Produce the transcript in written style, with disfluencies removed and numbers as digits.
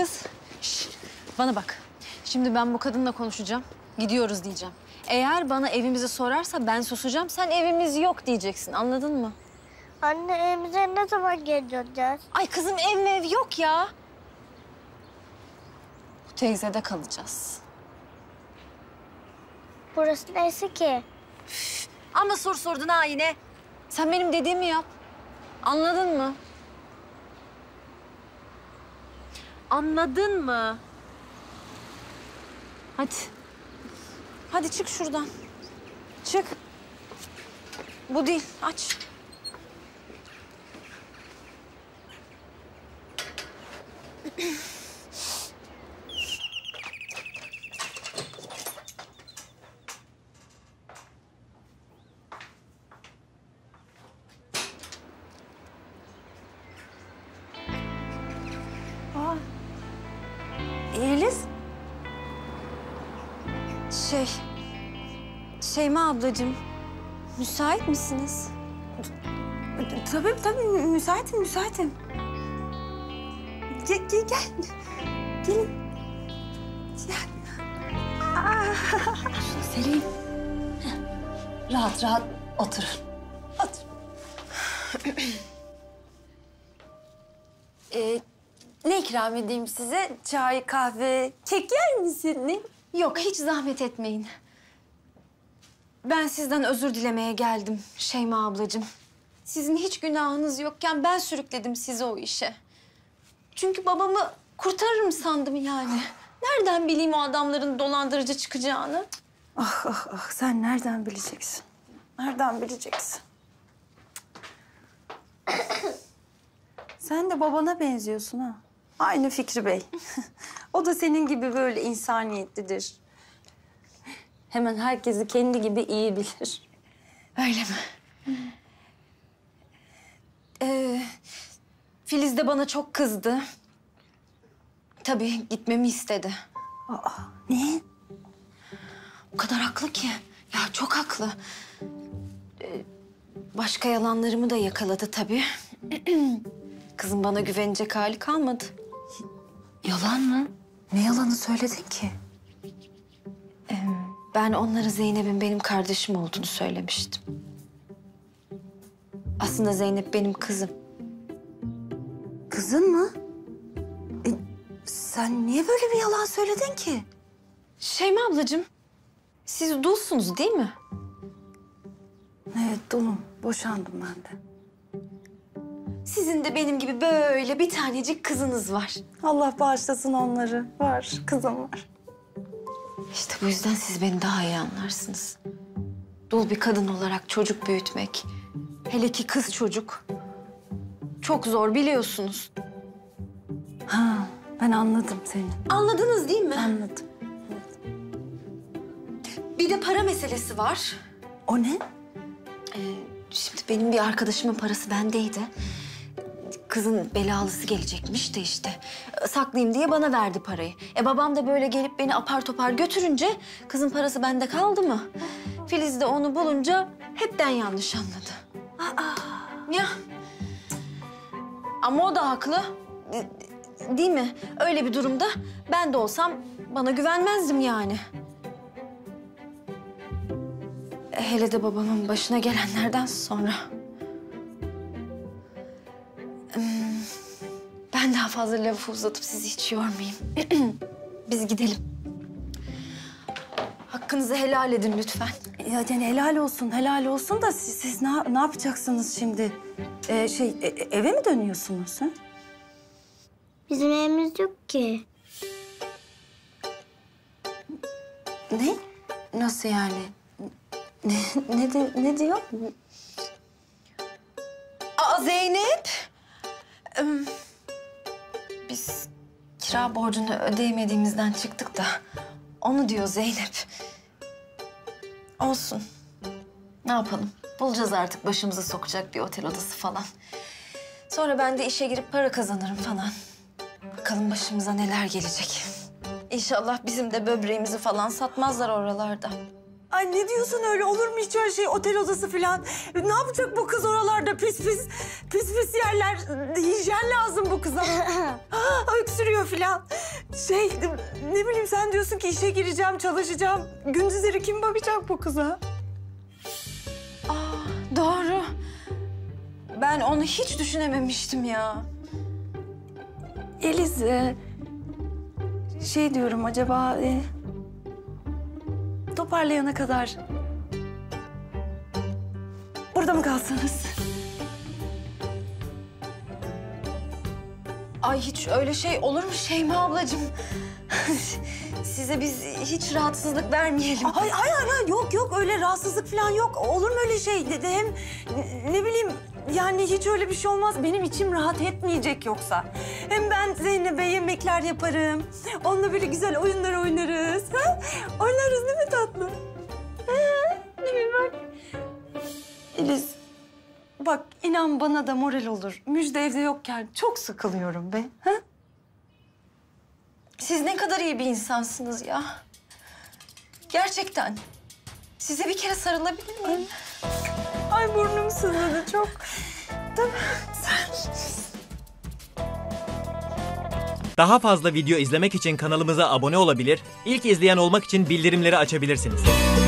Kız, şş, bana bak. Şimdi ben bu kadınla konuşacağım, gidiyoruz diyeceğim. Eğer bana evimizi sorarsa ben susacağım, sen evimiz yok diyeceksin, anladın mı? Anne, evimize ne zaman geleceğiz? Ay kızım, ev mev yok ya. Bu teyzede kalacağız. Burası neyse ki? Üf, ama soru sordun ha yine. Sen benim dediğimi yap, anladın mı? Anladın mı? Hadi. Hadi çık şuradan. Çık. Bu değil. Aç. Şeyma ablacığım, müsait misiniz? Tabii tabii, müsaitim, müsaitim. Gel, gel, gel. Gelin. Gel. Selim. Rahat rahat oturun. Oturun. Ne ikram edeyim size? Çay, kahve, kek yer misiniz? Yok, hiç zahmet etmeyin. Ben sizden özür dilemeye geldim Şeyma ablacığım. Sizin hiç günahınız yokken ben sürükledim sizi o işe. Çünkü babamı kurtarırım sandım yani. Nereden bileyim o adamların dolandırıcı çıkacağını? Ah ah ah, sen nereden bileceksin? Nereden bileceksin? Sen de babana benziyorsun ha. Aynı Fikri Bey. O da senin gibi böyle insaniyetlidir. Hemen herkesi kendi gibi iyi bilir. Öyle mi? Filiz de bana çok kızdı. Tabii gitmemi istedi. Aa, ne? O kadar haklı ki. Ya çok haklı. Başka yalanlarımı da yakaladı tabii. Kızım bana güvenecek hali kalmadı. Yalan mı? Ne yalanı söyledin ki? Ben onlara Zeynep'in benim kardeşim olduğunu söylemiştim. Aslında Zeynep benim kızım. Kızın mı? Sen niye böyle bir yalan söyledin ki? Şeyma ablacığım, siz dulsunuz değil mi? Evet, dulum. Boşandım ben de. Sizin de benim gibi böyle bir tanecik kızınız var. Allah bağışlasın onları. Var, kızım var. İşte bu yüzden siz beni daha iyi anlarsınız. Dul bir kadın olarak çocuk büyütmek, hele ki kız çocuk, çok zor biliyorsunuz. Ha, ben anladım seni. Anladınız değil mi? Anladım. Bir de para meselesi var. O ne? Şimdi benim bir arkadaşımın parası bendeydi. Kızın belalısı gelecekmiş de işte. Saklayayım diye bana verdi parayı. Babam da böyle gelip beni apar topar götürünce kızın parası bende kaldı mı? Filiz de onu bulunca hepten yanlış anladı. Aa. Ya. Ama o da haklı. Değil mi? Öyle bir durumda ben de olsam bana güvenmezdim yani. Hele de babamın başına gelenlerden sonra. Ben daha fazla lafı uzatıp sizi hiç yormayayım. Biz gidelim. Hakkınızı helal edin lütfen. Ya yani helal olsun, helal olsun da siz ne yapacaksınız şimdi? Eve mi dönüyorsunuz? He? Bizim evimiz yok ki. Ne? Nasıl yani? Ne diyor? Aa Zeynep! Biz kira borcunu ödeyemediğimizden çıktık da onu diyor Zeynep. Olsun. Ne yapalım? Bulacağız artık başımıza sokacak bir otel odası falan. Sonra ben de işe girip para kazanırım falan. Bakalım başımıza neler gelecek. İnşallah bizim de böbreğimizi falan satmazlar oralarda. Ay ne diyorsun öyle? Olur mu hiç öyle şey? Otel odası falan. Ne yapacak bu kız oralarda? Pis pis yerler. Hijyen lazım bu kıza. Öksürüyor falan. Şey, ne bileyim sen diyorsun ki işe gireceğim, çalışacağım. Gündüzleri kim bakacak bu kıza? Aa, doğru. Ben onu hiç düşünememiştim ya. Eliz, şey diyorum acaba... toparlayana kadar burada mı kalsanız? Ay hiç öyle şey olur mu Şeyma ablacığım? Size biz hiç rahatsızlık vermeyelim. Ay ay ay yok öyle rahatsızlık falan yok. Olur mu öyle şey dedi hem ne bileyim yani hiç öyle bir şey olmaz. Benim içim rahat etmeyecek yoksa. Hem ben Zeynep'e yemekler yaparım. Onunla böyle güzel oyunlar oynarız. Ha? Oynarız değil mi tatlı? Ha? Değil mi bak? Filiz, bak inan bana da moral olur. Müjde evde yokken çok sıkılıyorum be. Ha? Siz ne kadar iyi bir insansınız ya. Gerçekten. Size bir kere sarılabilir miyim? Ay burnum sızladı çok. Tabii. Daha fazla video izlemek için kanalımıza abone olabilir, ilk izleyen olmak için bildirimleri açabilirsiniz.